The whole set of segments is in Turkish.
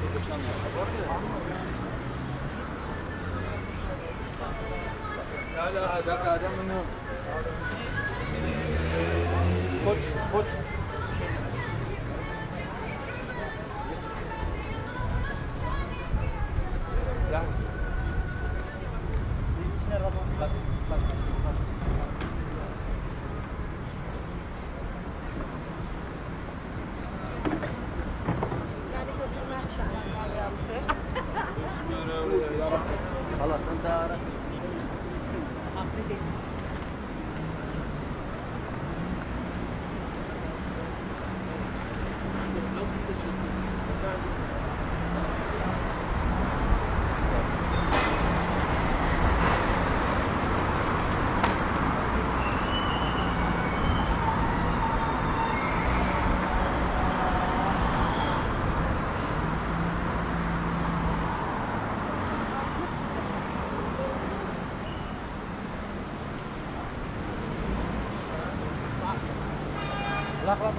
لا لا هذا منهم خش لا خلاص انت عارف لا خلاص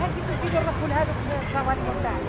هل تريد أن نقول هذا الصوالح الثانية؟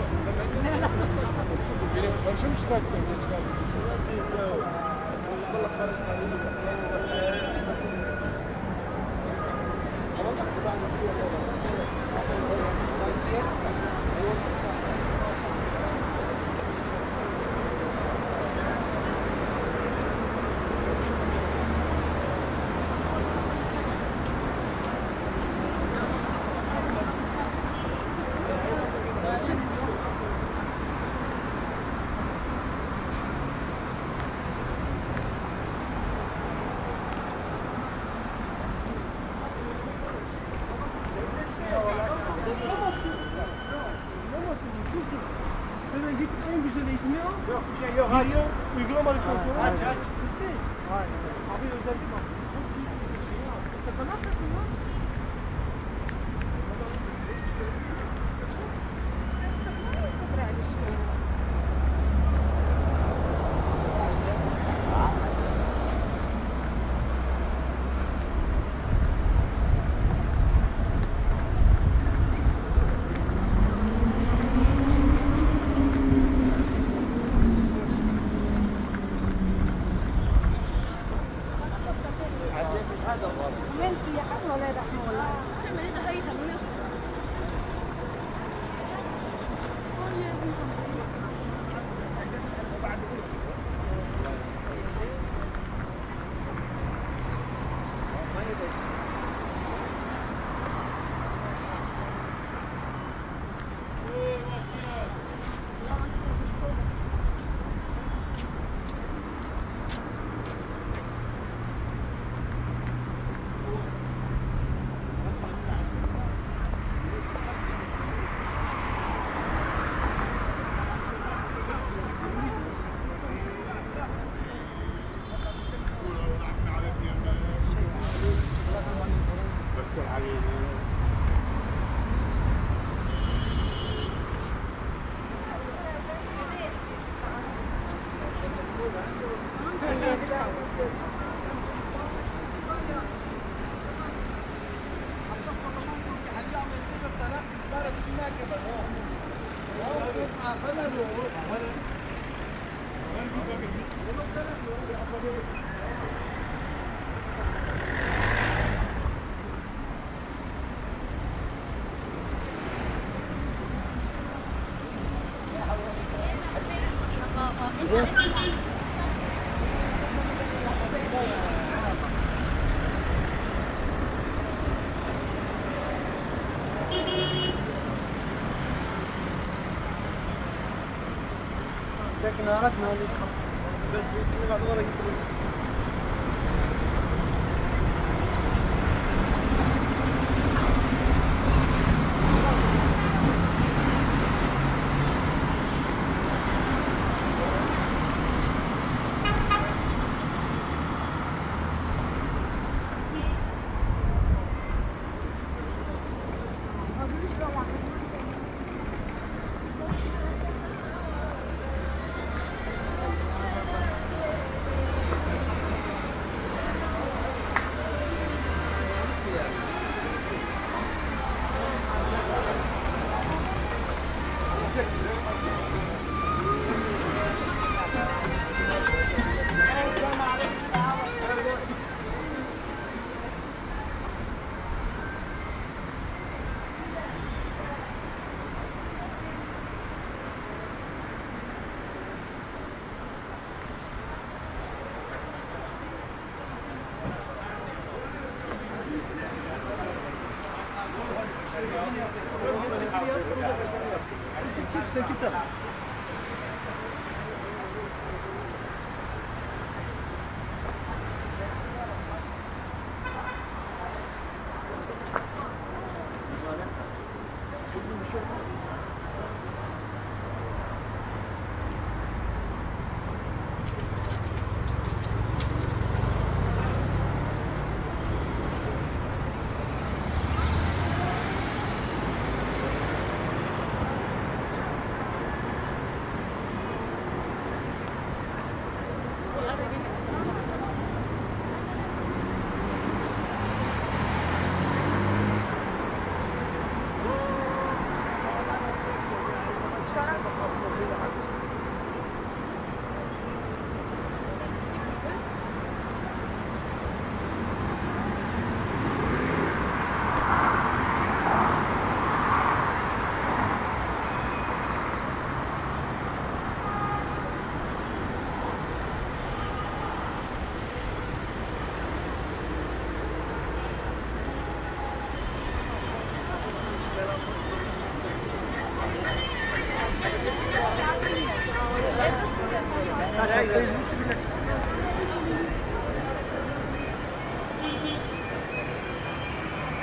لكن أردنا هذه الخطوة.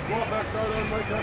Look at that, good.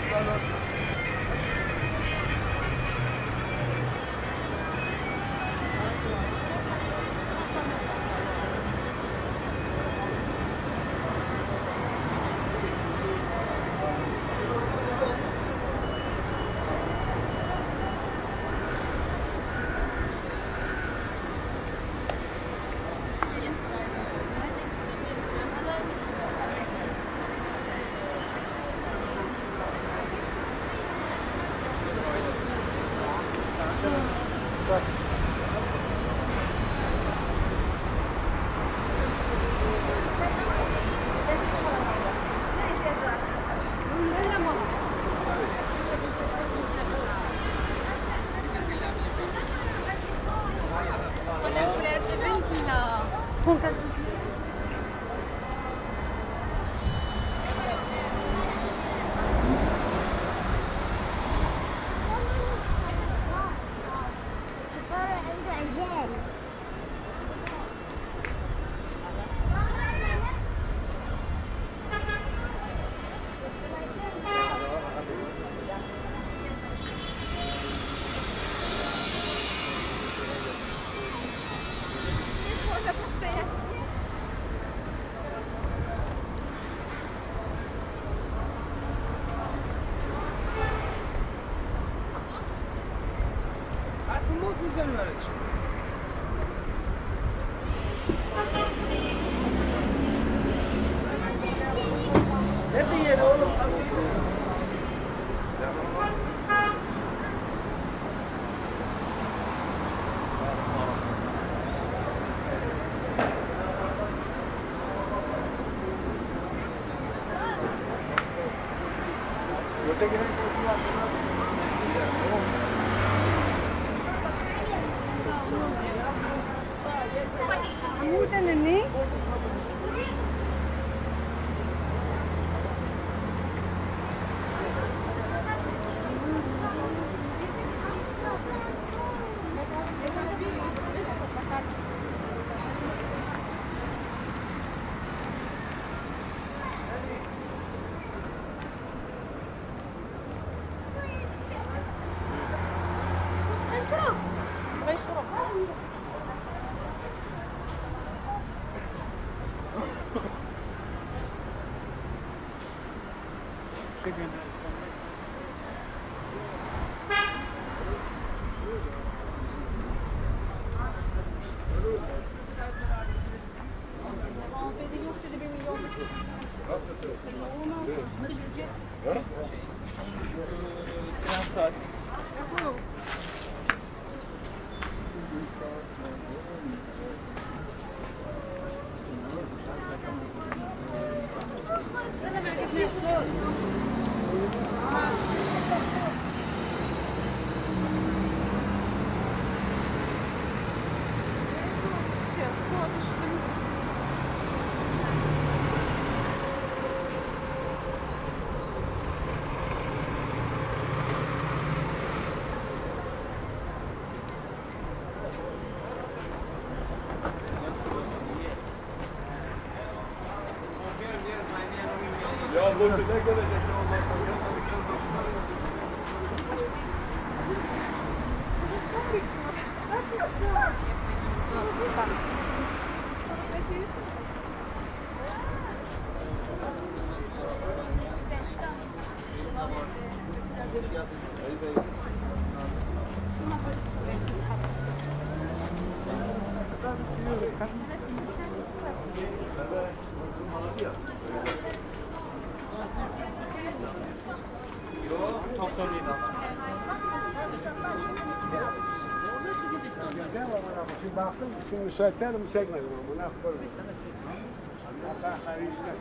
Müsaitler müsaitler buna koyun. Allah'a karışlar.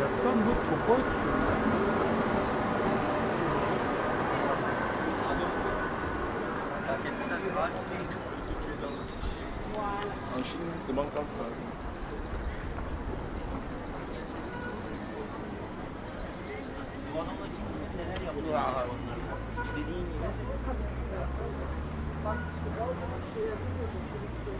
Yaptım bu topoç. Şimdi banka bu adamla kim neler yapıyor? Dediğin gibi.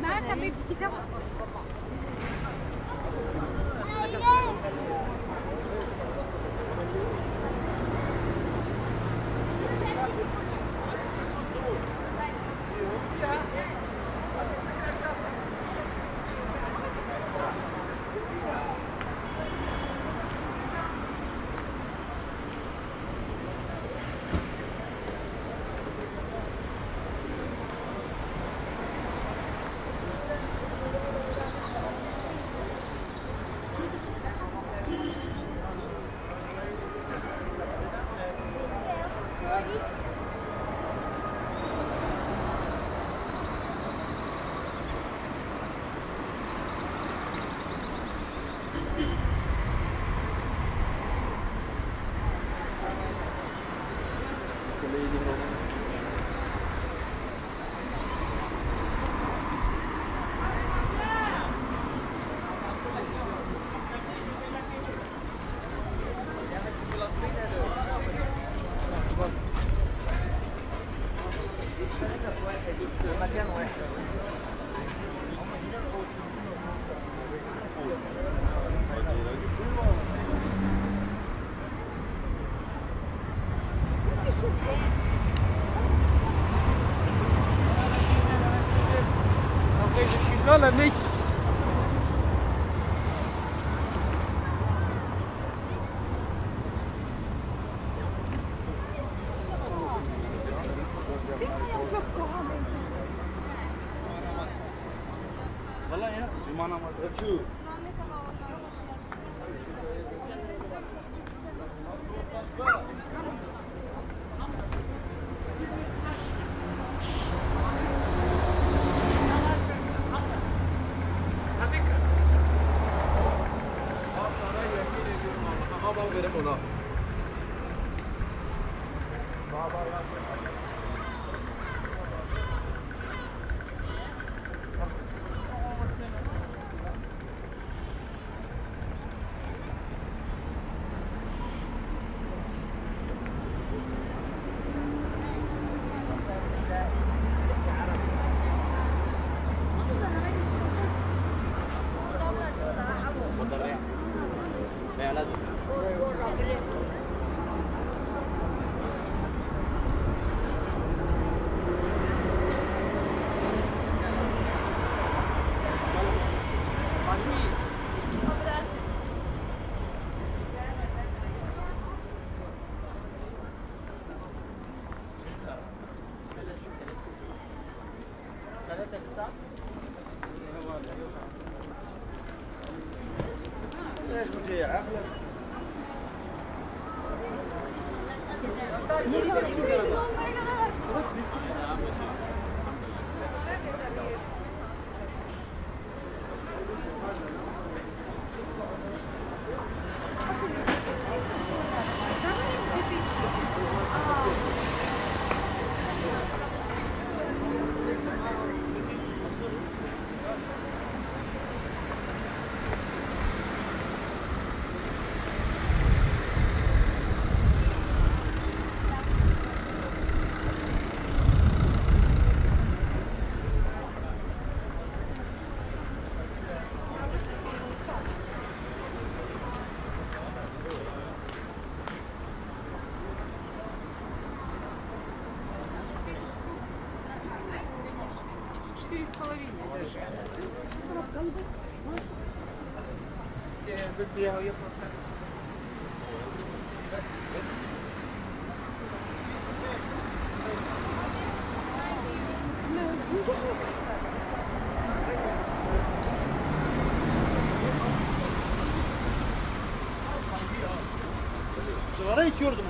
Merhaba bir cevap. Voilà, mec. Voilà, hein, je m'en amène. Tu. Yeah, yeah. sigara içiyordunuz.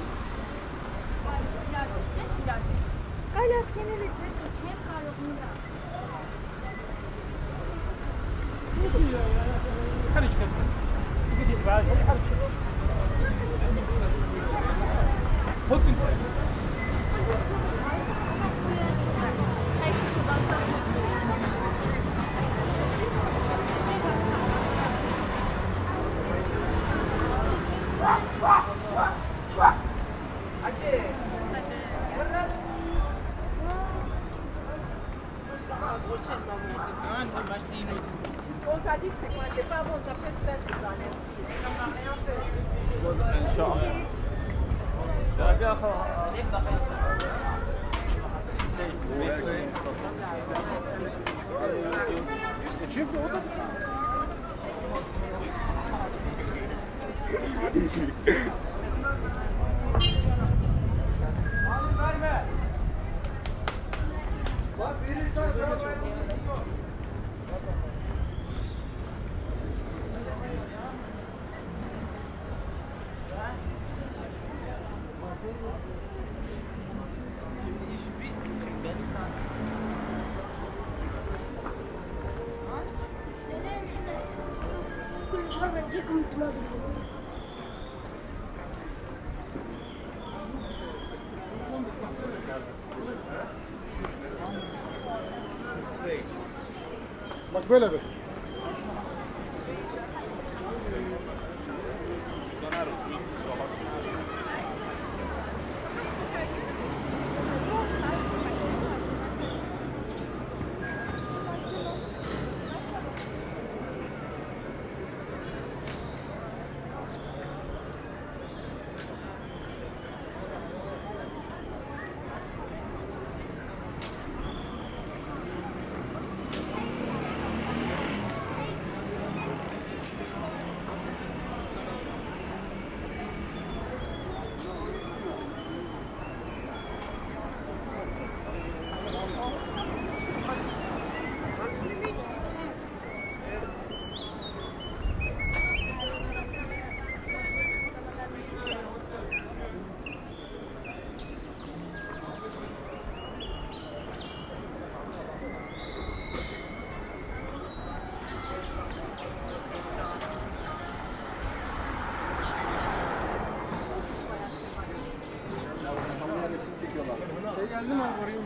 Bak böyle bir.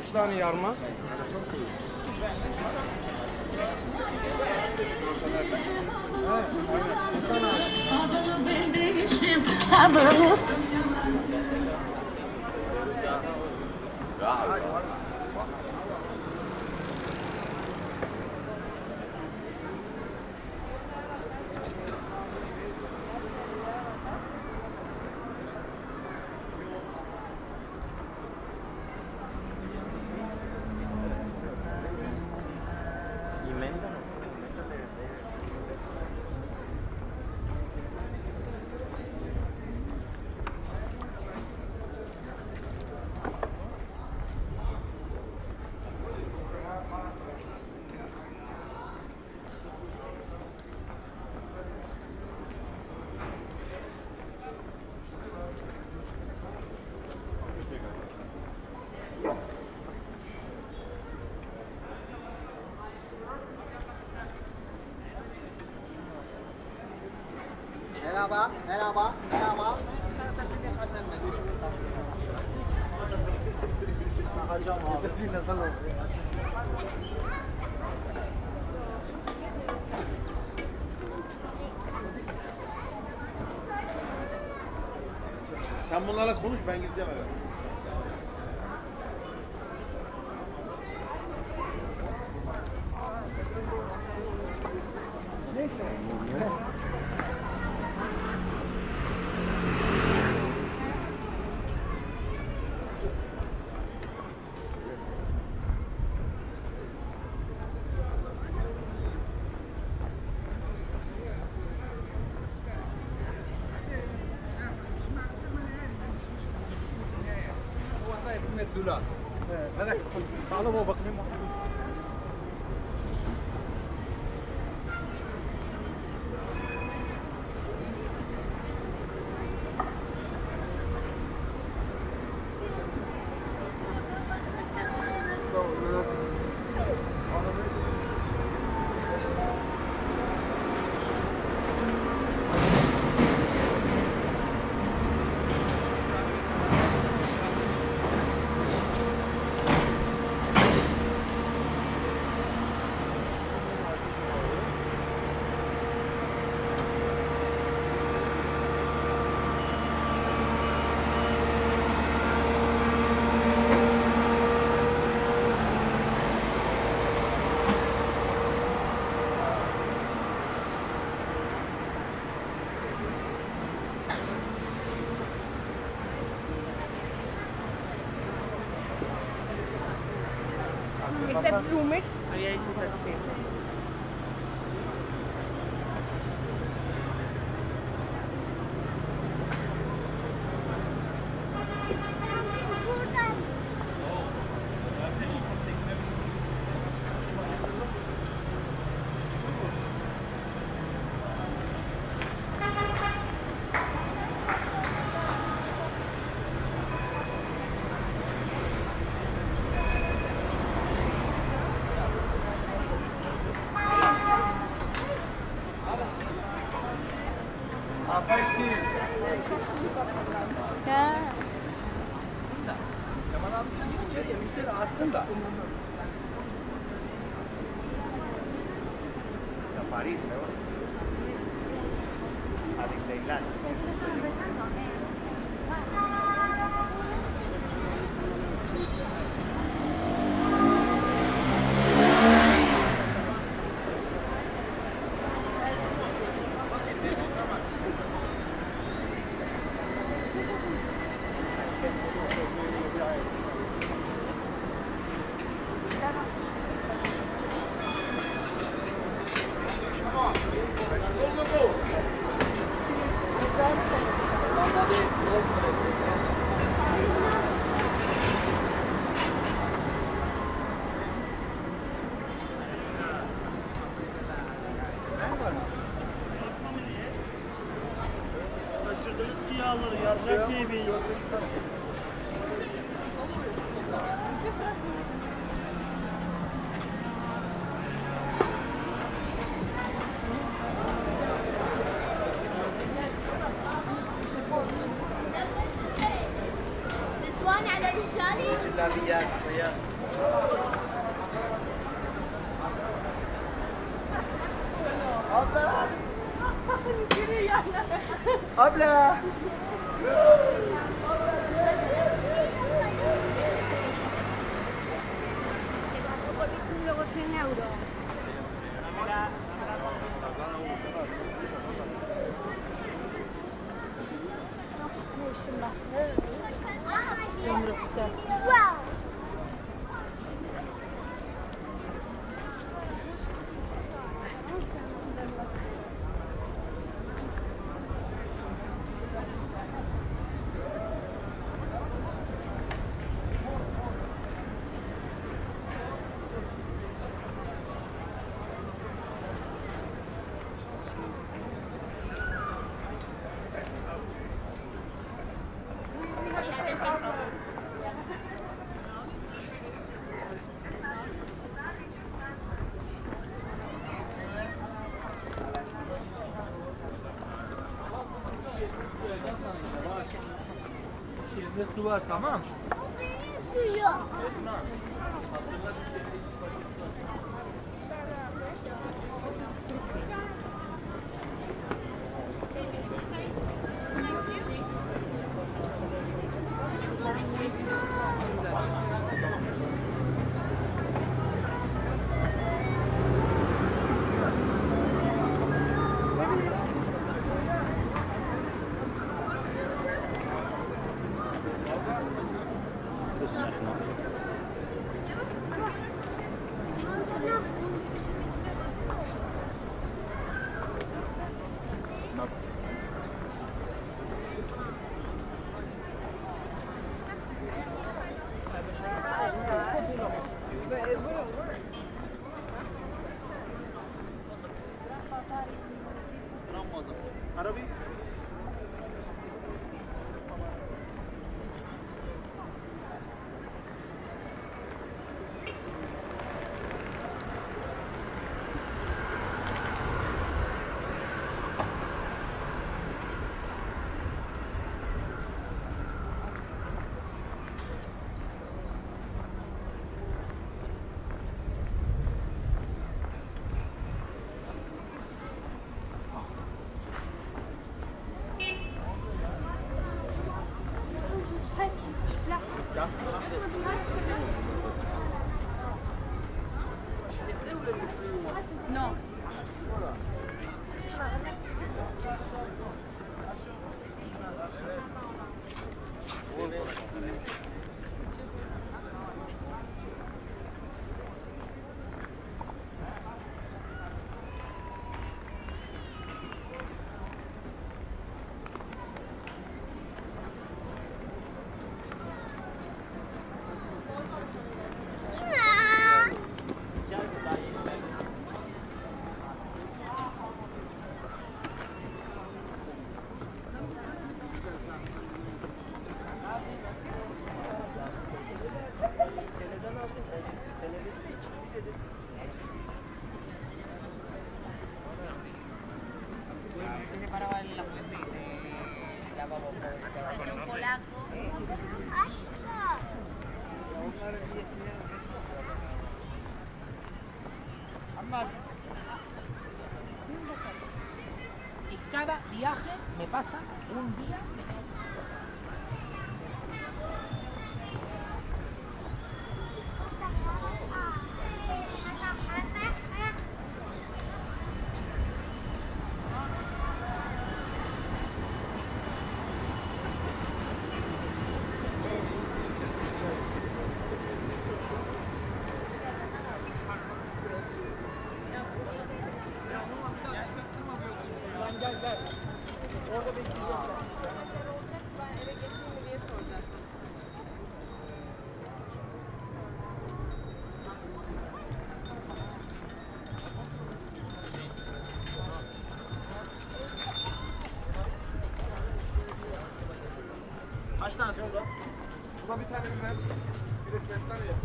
Bir tane yarma. Merhaba, merhaba, merhaba. Sen bunlarla konuş, ben gideceğim eve. Dula. Merak etmesin. Kalım o bakayım. except bloom it. Su var, tamam. O benim suyu. Esma. Hatırla bir şey. Thank you. pasa un día. Kaç tane soda? Buna bir tane biber, bir de kestane yap.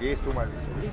Gehst du mal wissen.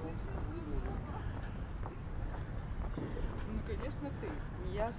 Ну, конечно, ты. Не я же.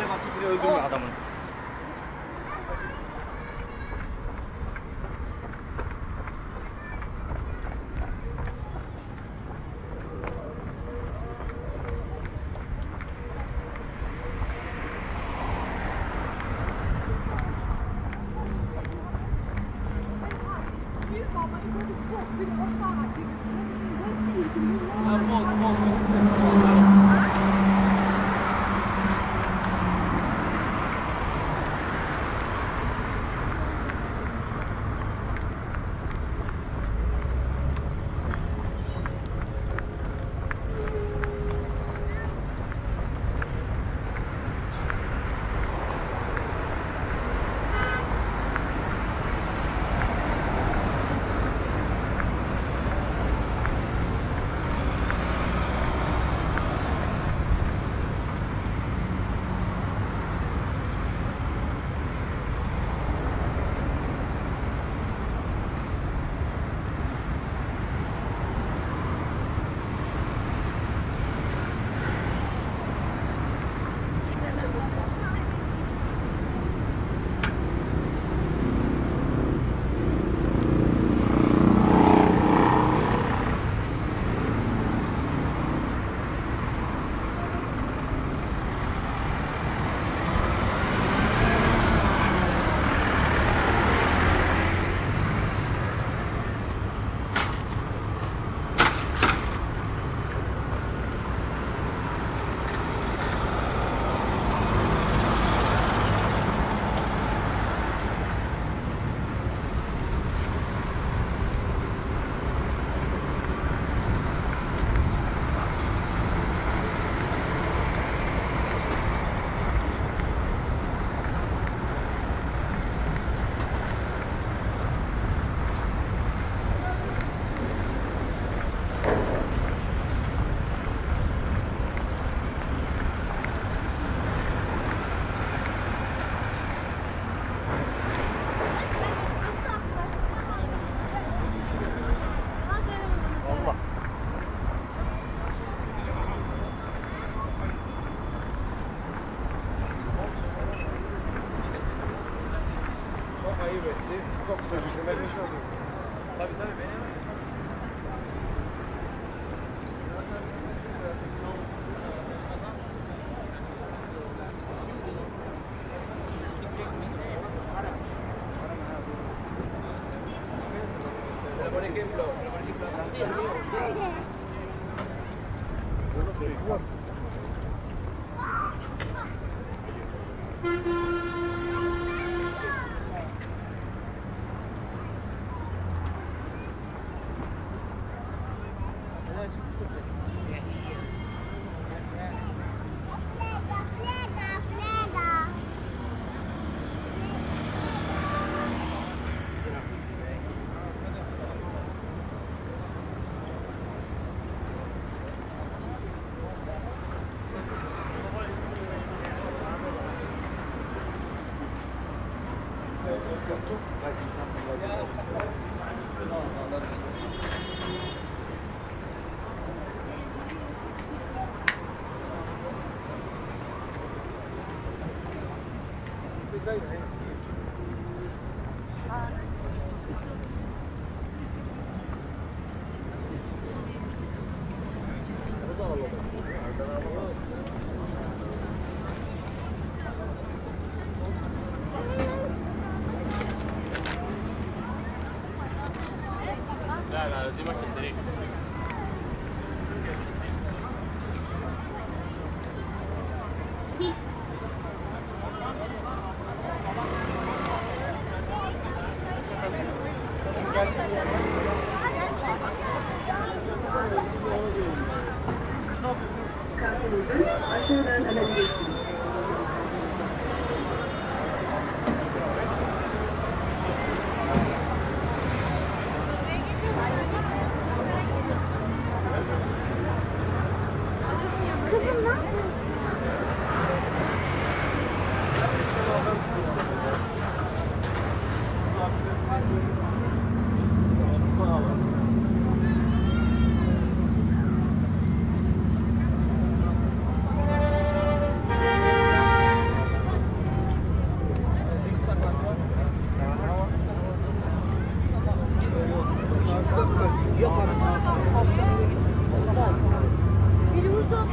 vakitini öldürme adamın. Hareket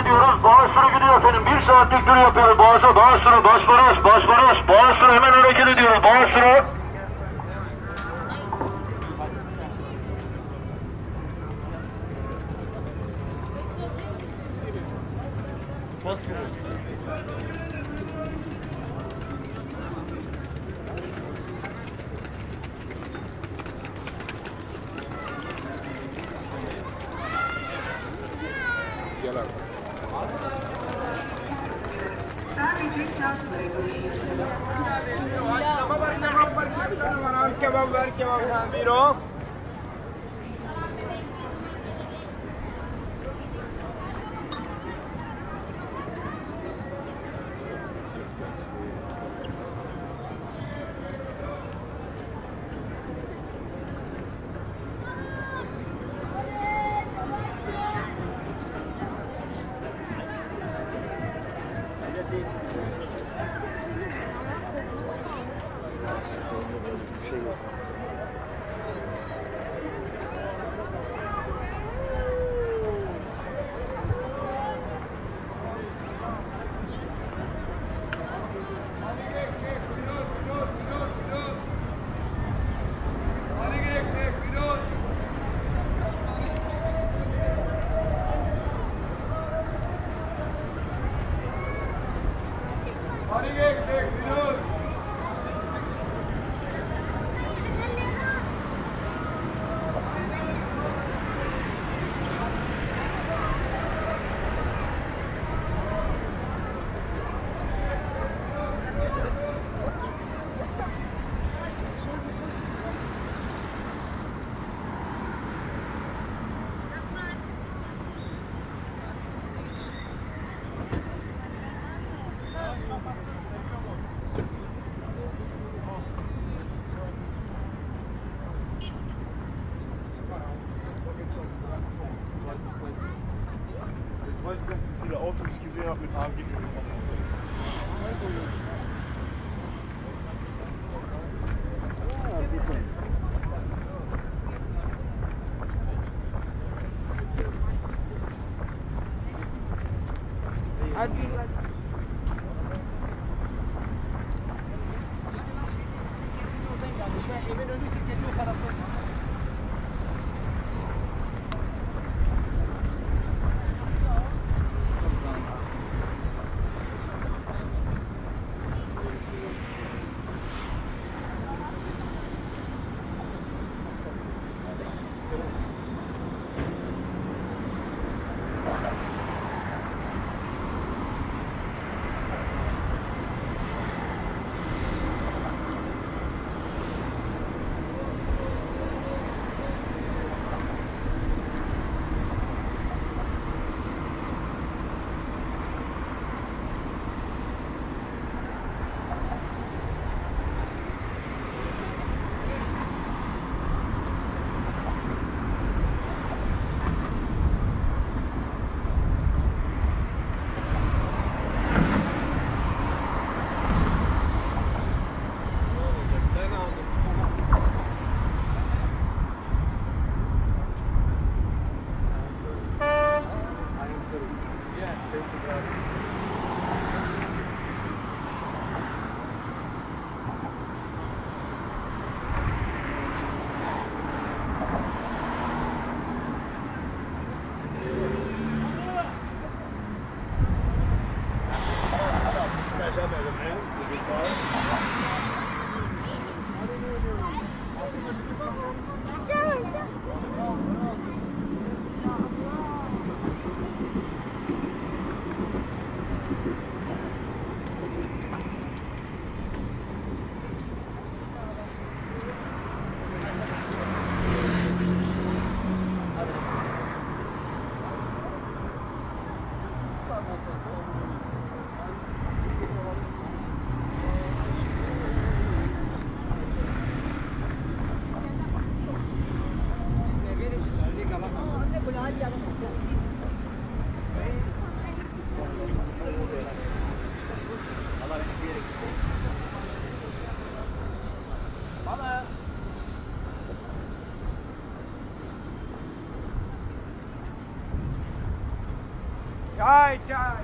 ediyoruz. Bağışlara gidiyor efendim. Bir saatlik tur yapıyoruz. Bağışlara, Bağışlara, Başbaras, Başbaras, Bağışlara hemen hareket ediyoruz. Bağışlara. Çay çay. Mama.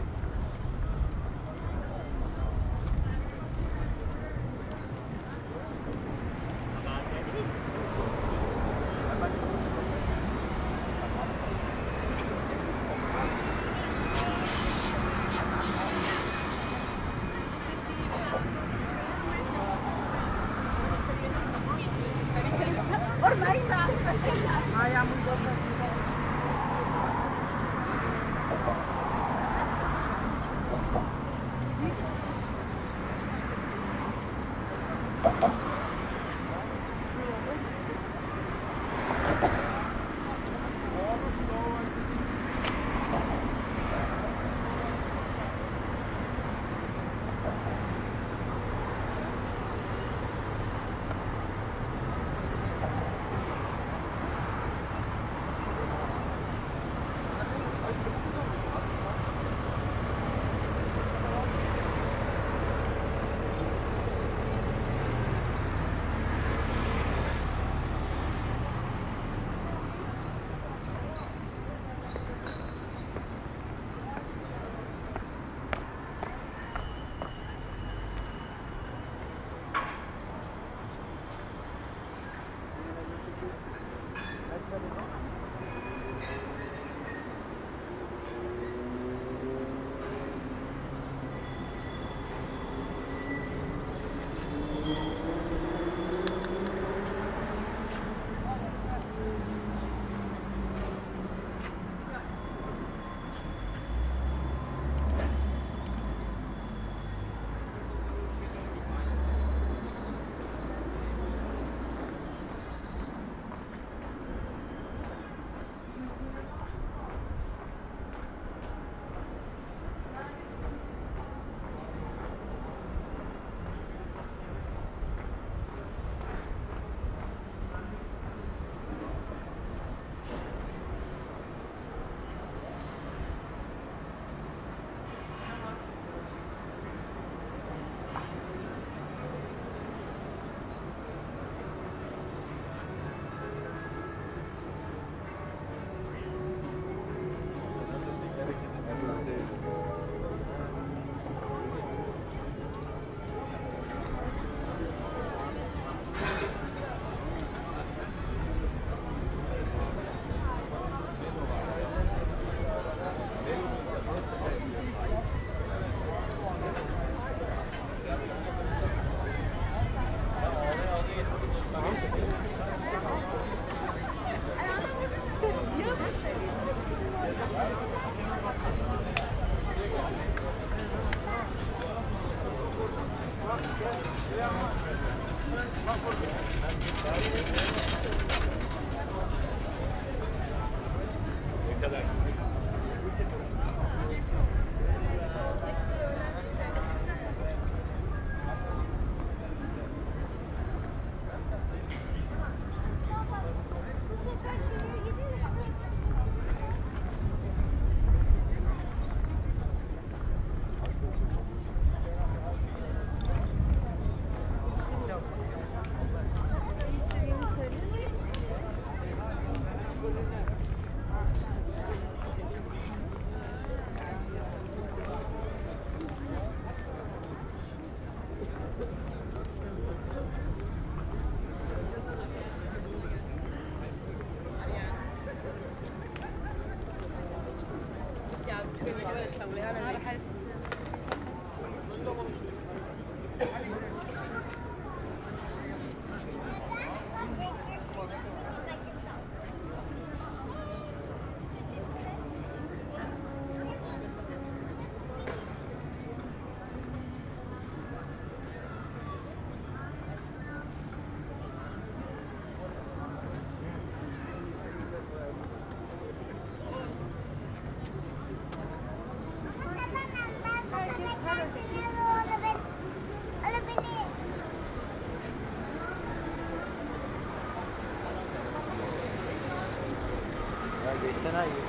geçsene iyi.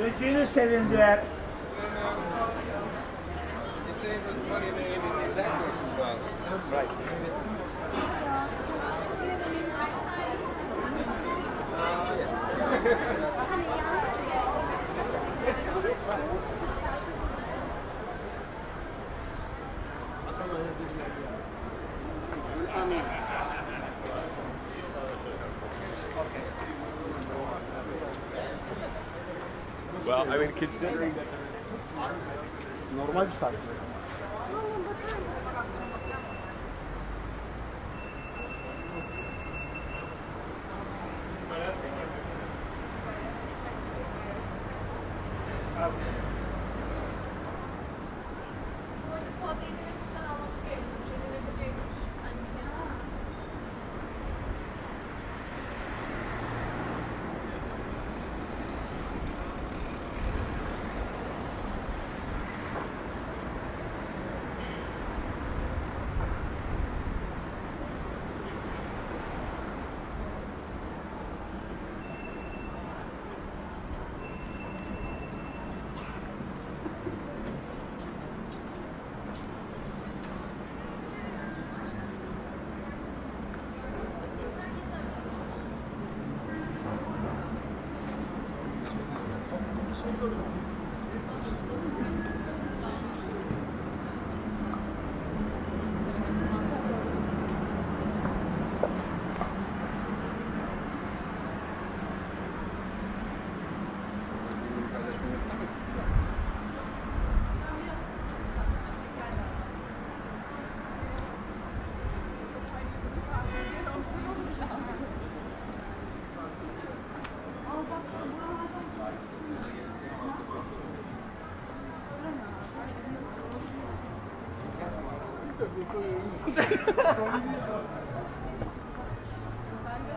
Öldüğünü sevindiler. Well, I mean, considering that normal bir saat.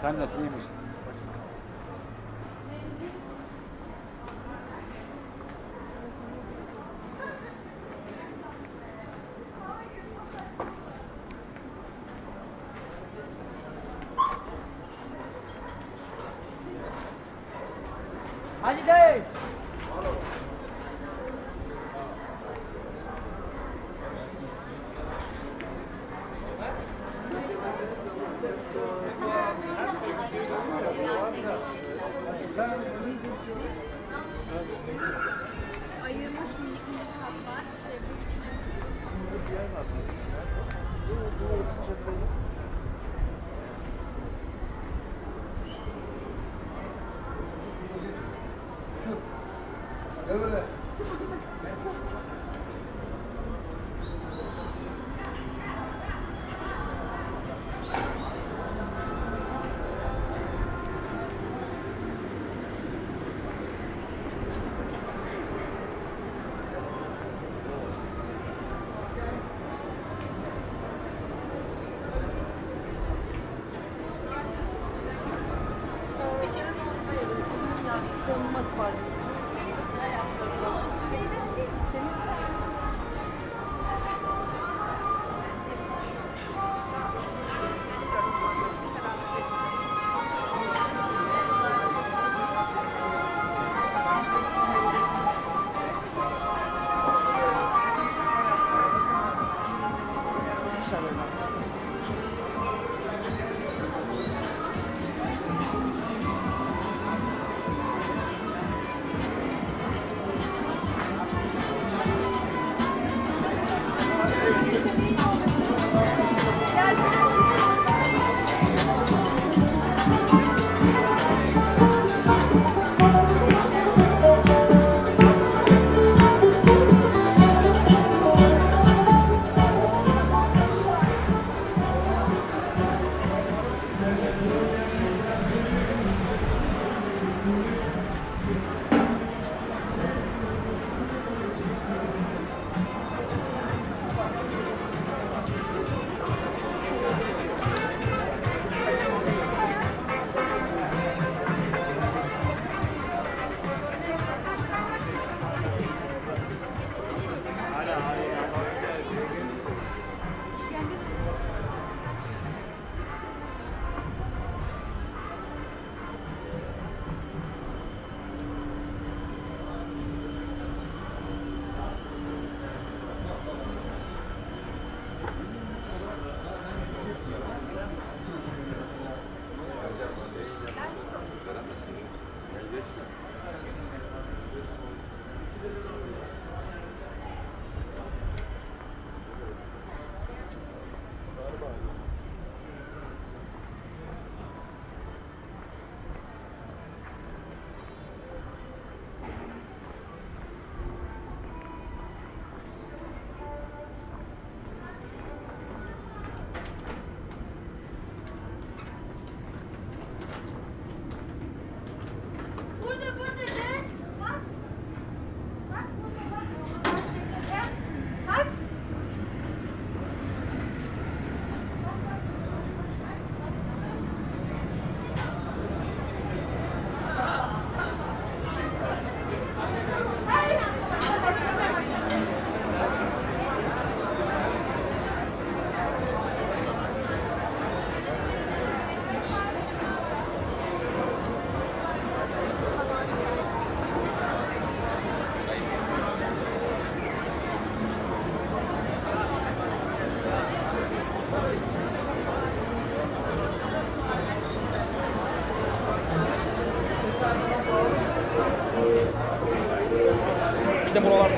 Sen nasıl iyi misin? Hadi dey! Bir de buralarda.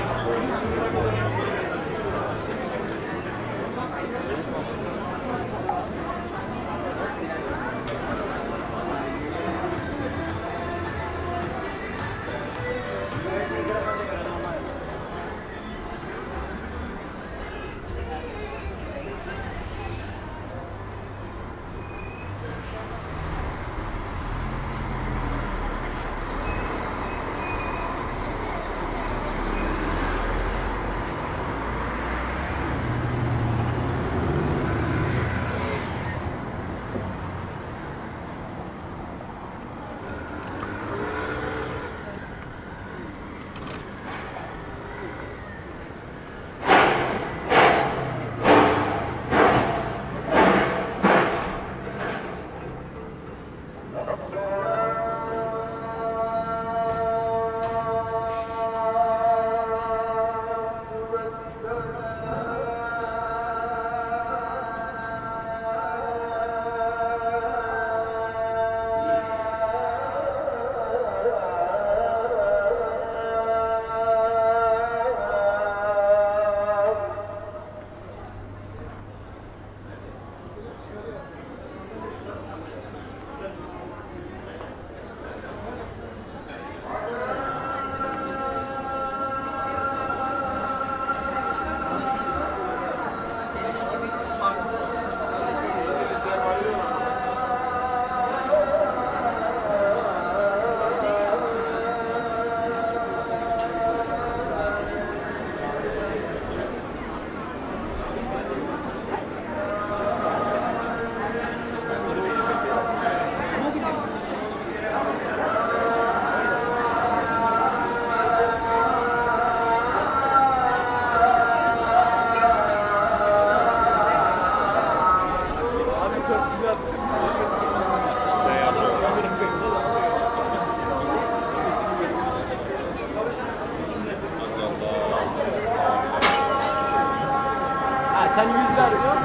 Sen yüzler yok.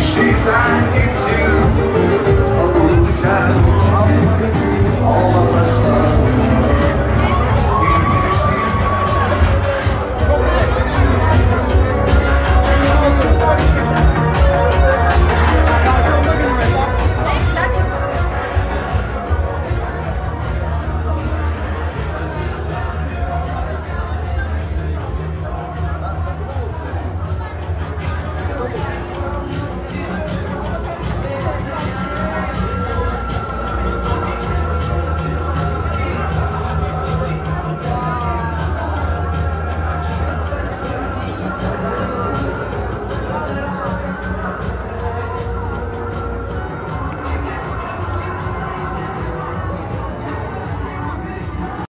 It's you.